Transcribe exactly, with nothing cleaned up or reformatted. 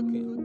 cooking.